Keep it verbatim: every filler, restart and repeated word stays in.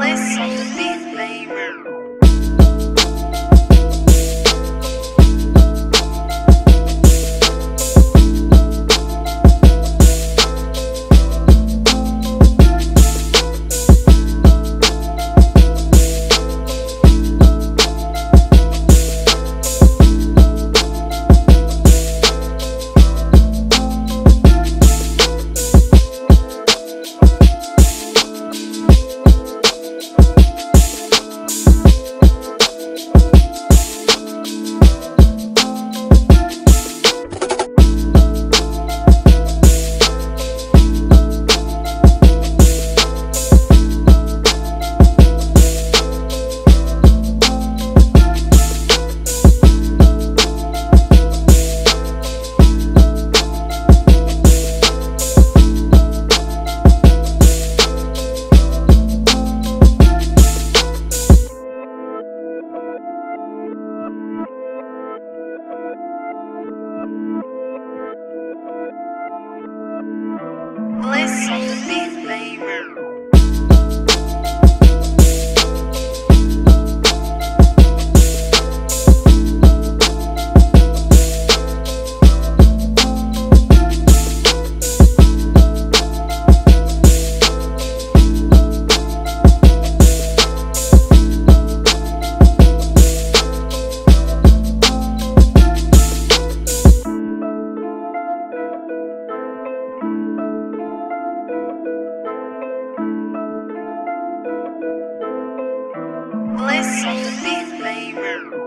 Listen to this flavor. Listen to this flavor. Listen to this flavor.